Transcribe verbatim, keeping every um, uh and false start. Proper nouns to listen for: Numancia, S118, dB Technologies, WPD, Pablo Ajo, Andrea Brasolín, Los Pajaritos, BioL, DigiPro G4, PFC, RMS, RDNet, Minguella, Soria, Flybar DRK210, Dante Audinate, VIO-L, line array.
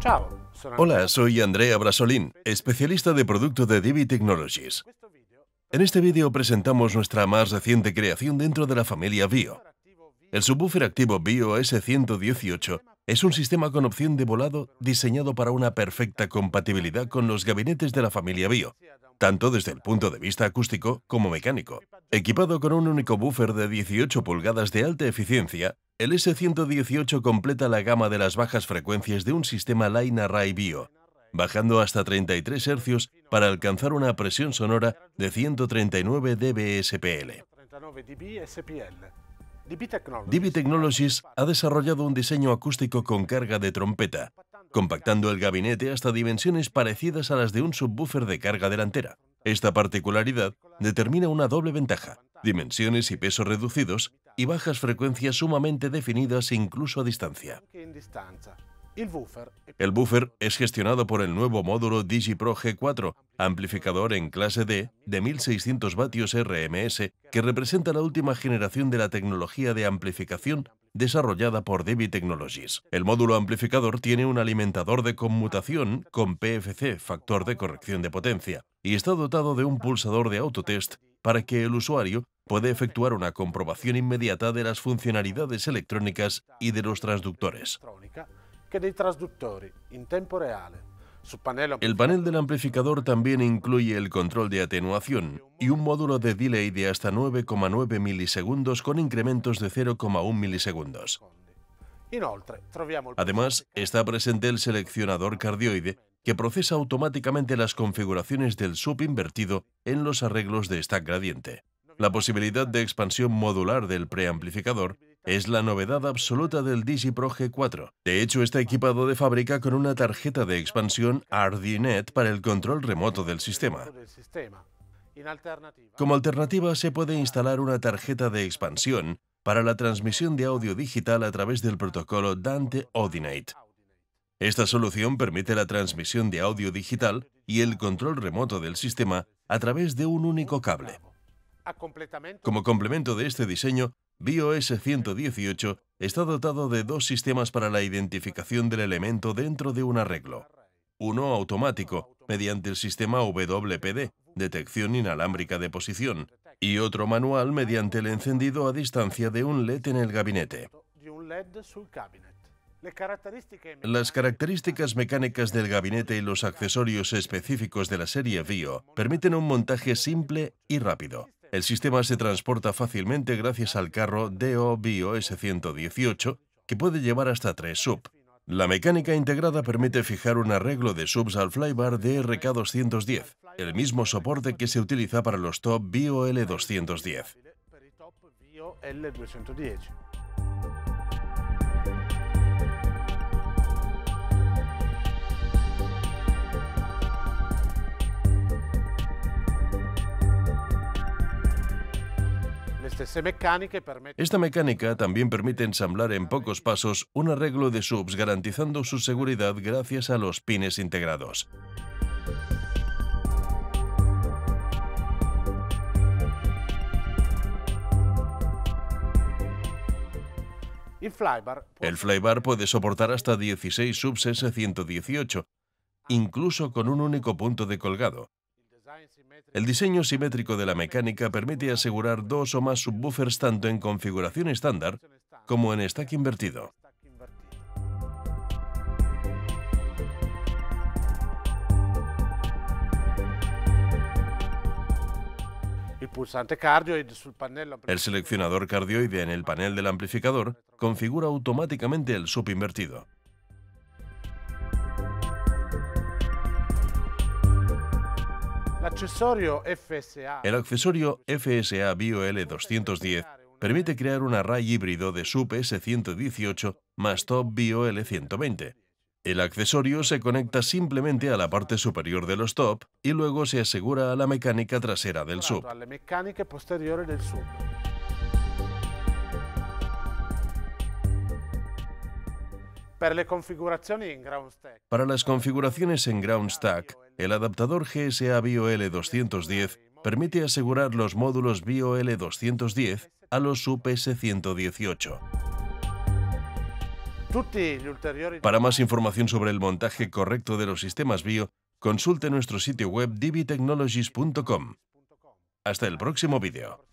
Ciao. Hola, soy Andrea Brasolín, especialista de producto de dB Technologies. En este vídeo presentamos nuestra más reciente creación dentro de la familia V I O. El subwoofer activo V I O S ciento dieciocho es un sistema con opción de volado diseñado para una perfecta compatibilidad con los gabinetes de la familia V I O, tanto desde el punto de vista acústico como mecánico. Equipado con un único buffer de dieciocho pulgadas de alta eficiencia, el S ciento dieciocho completa la gama de las bajas frecuencias de un sistema Line Array V I O, bajando hasta treinta y tres hercios para alcanzar una presión sonora de ciento treinta y nueve decibelios. dB Technologies ha desarrollado un diseño acústico con carga de trompeta, compactando el gabinete hasta dimensiones parecidas a las de un subwoofer de carga delantera. Esta particularidad determina una doble ventaja: dimensiones y pesos reducidos, y bajas frecuencias sumamente definidas incluso a distancia. El buffer es gestionado por el nuevo módulo DigiPro G cuatro, amplificador en clase D de mil seiscientos vatios R M S, que representa la última generación de la tecnología de amplificación desarrollada por dB Technologies. El módulo amplificador tiene un alimentador de conmutación con P F C, factor de corrección de potencia, y está dotado de un pulsador de autotest para que el usuario pueda efectuar una comprobación inmediata de las funcionalidades electrónicas y de los transductores. El panel del amplificador también incluye el control de atenuación y un módulo de delay de hasta nueve coma nueve milisegundos con incrementos de cero coma uno milisegundos. Además, está presente el seleccionador cardioide, que procesa automáticamente las configuraciones del sub invertido en los arreglos de stack gradiente. La posibilidad de expansión modular del preamplificador es la novedad absoluta del DigiPro G cuatro. De hecho, está equipado de fábrica con una tarjeta de expansión R D Net para el control remoto del sistema. Como alternativa, se puede instalar una tarjeta de expansión para la transmisión de audio digital a través del protocolo Dante Audinate. Esta solución permite la transmisión de audio digital y el control remoto del sistema a través de un único cable. Como complemento de este diseño, V I O S ciento dieciocho está dotado de dos sistemas para la identificación del elemento dentro de un arreglo. Uno automático, mediante el sistema W P D, detección inalámbrica de posición, y otro manual mediante el encendido a distancia de un L E D en el gabinete. Las características mecánicas del gabinete y los accesorios específicos de la serie V I O permiten un montaje simple y rápido. El sistema se transporta fácilmente gracias al carro D O-Bio S ciento dieciocho, que puede llevar hasta tres sub. La mecánica integrada permite fijar un arreglo de subs al Flybar D R K doscientos diez, el mismo soporte que se utiliza para los top BioL doscientos diez. Esta mecánica también permite ensamblar en pocos pasos un arreglo de subs, garantizando su seguridad gracias a los pines integrados. El Flybar puede soportar hasta dieciséis subs S ciento dieciocho, incluso con un único punto de colgado. El diseño simétrico de la mecánica permite asegurar dos o más subwoofers tanto en configuración estándar como en stack invertido. El seleccionador cardioide en el panel del amplificador configura automáticamente el sub invertido. El accesorio F S A BioL doscientos diez permite crear un array híbrido de sub S ciento dieciocho más top BioL ciento veinte. El accesorio se conecta simplemente a la parte superior de los top y luego se asegura a la mecánica trasera del sub. Para las configuraciones en ground stack, el adaptador G S A VIO-L doscientos diez permite asegurar los módulos VIO-L doscientos diez a los sub S ciento dieciocho. Para más información sobre el montaje correcto de los sistemas bio, consulte nuestro sitio web d b technologies punto com. Hasta el próximo vídeo.